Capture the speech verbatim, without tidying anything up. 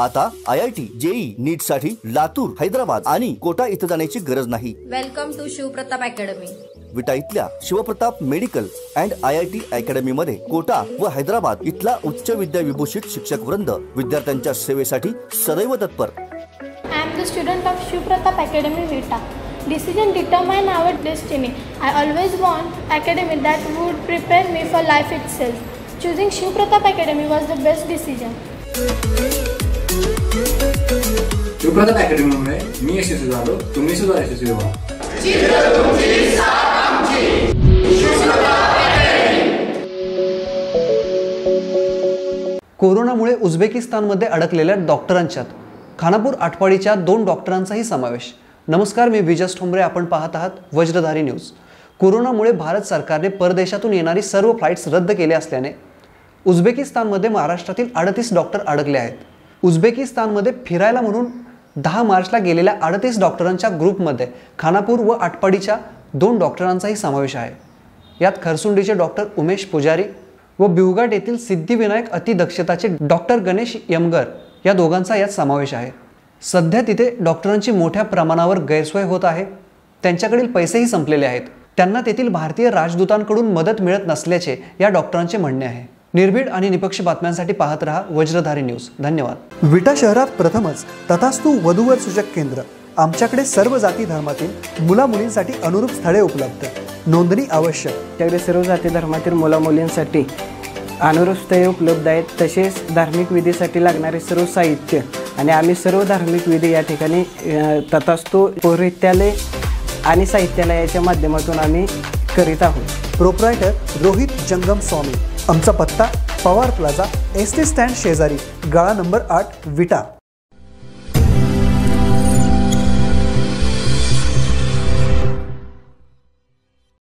आता I I T JEE NEET साठी लातूर, हैदराबाद आणि कोटा इथे जाण्याची गरज नाही। Welcome to Shivpratap academy. Vita इथल्या Shivpratap medical and I I T academy मध्ये कोटा व हैदराबाद इथला उच्च विद्या विभूषित शिक्षक वृंद विद्यार्थ्यांच्या सेवेसाठी सदैव तत्पर। I am the student of Shivpratap academy Vita. Decision determine our destiny. I always want academy that would prepare me for life itself. Choosing Shivpratap Academy was the best decision. Shivpratap Academy में मैं ऐसे सुधारो, तुम ऐसे सुधार ऐसे सुधारो। चित्र तुमची सामची Shivpratap Academy। कोरोनामुळे उझबेकिस्तानमध्ये अडकलेल्या डॉक्टरांच्यात खानापूर आटपाडीच्या दोन डॉक्टरांचाही समावेश। नमस्कार, मी विजय ठोंबरे। आपण पाहत आहात वज्रधारी न्यूज। कोरोनामुळे भारत सरकारने परदेशातून येणारी सर्व फ्लाइट्स रद्द केले असल्याने उझबेकिस्तानमध्ये महाराष्ट्रातील अडतीस डॉक्टर अडकले आहेत। उझबेकिस्तानमध्ये फिरायला म्हणून दहा मार्चला गेलेल्या अडतीस डॉक्टरांच्या ग्रुपमध्ये खानापूर व आटपाडीच्या दोन डॉक्टरांचाही समावेश आहे। यात खरसुंडीचे डॉक्टर उमेश पुजारी व बिवघाट येथील सिद्धिविनायक अतिदक्षताचे डॉक्टर गणेश यमगर या दोघांचा यात समावेश आहे। सध्या तिथे डॉक्टरांची मोठ्या प्रमाणावर गैरसोय होत आहे। त्यांच्याकडील पैसेही संपलेले आहेत। त्यांना तेथील भारतीय राजदूतांकडून मदत मिळत नसल्याचे या डॉक्टरांचे म्हणणे आहे। निर्भीड आणि निष्पक्ष बातम्यांसाठी पाहत रहा वज्रधारी न्यूज। धन्यवाद। विटा शहरात प्रथमच तथास्तु वधूवर सूचक केंद्र। आमच्याकडे सर्व जाती धर्मातील मुला मुलींसाठी अनुरूप स्थळे उपलब्ध। नोंदणी आवश्यक। आमच्याकडे सर्व जाती धर्मातील मुला मुलींसाठी अनुरूप स्थळे उपलब्ध आहेत। तसेच धार्मिक विधीसाठी लागणारे सर्व साहित्य आणि आम्ही सर्व धार्मिक विधी या ठिकाणी तथास्तु पौरोहित्यालय आणि साहित्यालयाच्या माध्यमातून आम्ही करीत आहोत। प्रोप्रायटर रोहित जंगम स्वामी। आमचा पत्ता Pawar plaza S T stand शेजारी गाळा नंबर आठ विटा।